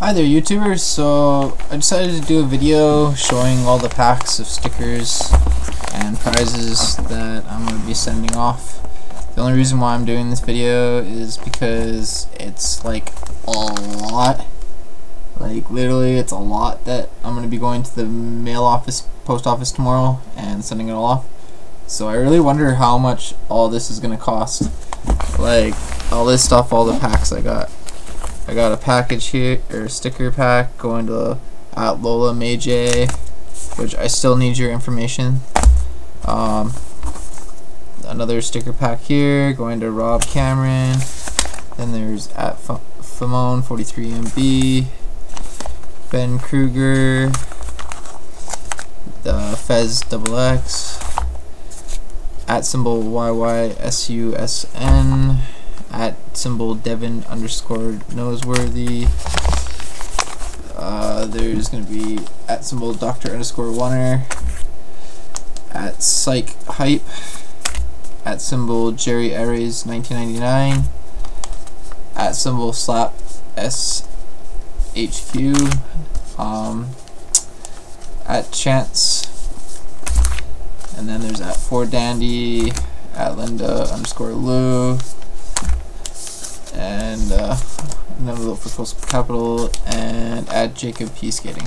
Hi there, YouTubers. So I decided to do a video showing all the packs of stickers and prizes that I'm going to be sending off. The only reason why I'm doing this video is because it's like a lot. Like literally it's a lot that I'm going to be going to the mail office, post office tomorrow and sending it all off. So I really wonder how much all this is going to cost. Like I'll list off all the packs I got. I got a package here, or a sticker pack going to Lola May J, which I still need your information. Another sticker pack here going to Rob Cameron. Then there's at Fimon43MB, Ben Kruger, the Fez double X, at symbol YYSUSN, at symbol Devin underscore noseworthy. There's gonna be at symbol doctor underscore Warner, at psych hype, at symbol Jerry Ares 1999, at symbol slap SHQ, at chance, and then there's at four dandy, at Linda underscore Lou, and another look for Coastal Capital, and at Jacob P Skating.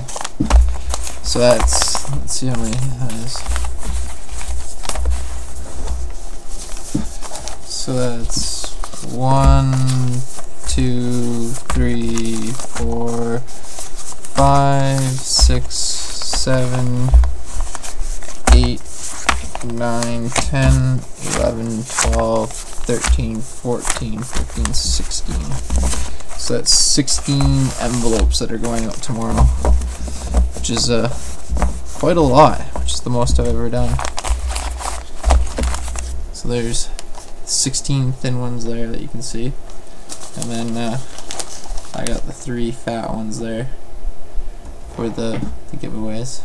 So that's, let's see how many that is. So that's 1, 2, 3, 4, 5, 6, 7, 8, 9, 10, 11, 12, 13, 14, 15, 16. So that's 16 envelopes that are going out tomorrow, which is quite a lot, which is the most I've ever done. So there's 16 thin ones there that you can see, and then I got the 3 fat ones there for the giveaways.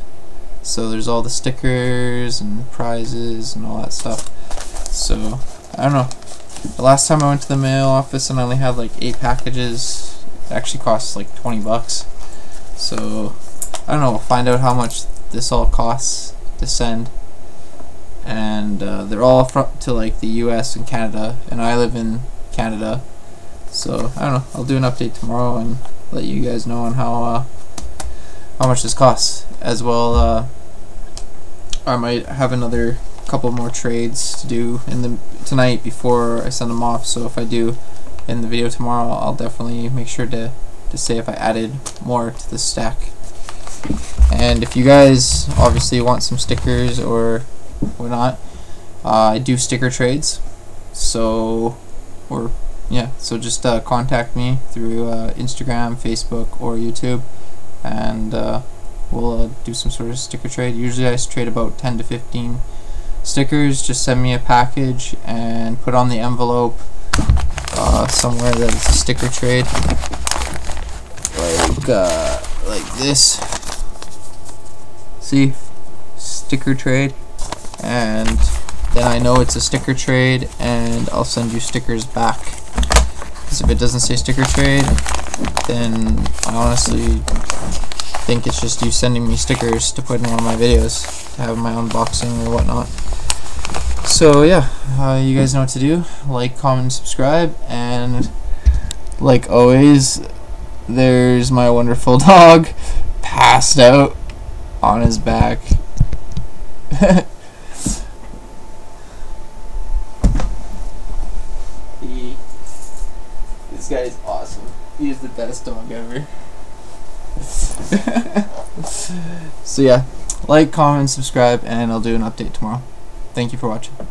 So there's all the stickers and prizes and all that stuff. So I don't know, the last time I went to the mail office and I only had like 8 packages, it actually cost like 20 bucks. So I don't know, we'll find out how much this all costs to send. And they're all from to like the US and Canada, and I live in Canada. So I don't know, I'll do an update tomorrow and let you guys know on how much this costs. As well, I might have another couple more trades to do in the tonight before I send them off. So if I do in the video tomorrow, I'll definitely make sure to say if I added more to the stack. And if you guys obviously want some stickers or whatnot, I do sticker trades. So just contact me through Instagram, Facebook, or YouTube, and we'll do some sort of sticker trade. Usually I trade about 10 to 15 stickers. Just send me a package and put on the envelope somewhere that it's a sticker trade, like this. See, sticker trade, and then I know it's a sticker trade, and I'll send you stickers back. Because if it doesn't say sticker trade, then I honestly think it's just you sending me stickers to put in one of my videos to have my unboxing or whatnot. So yeah, you guys know what to do. Like, comment, subscribe, and like always, there's my wonderful dog passed out on his back. This guy is awesome. He is the best dog ever. So yeah, like, comment, subscribe, and I'll do an update tomorrow. Thank you for watching.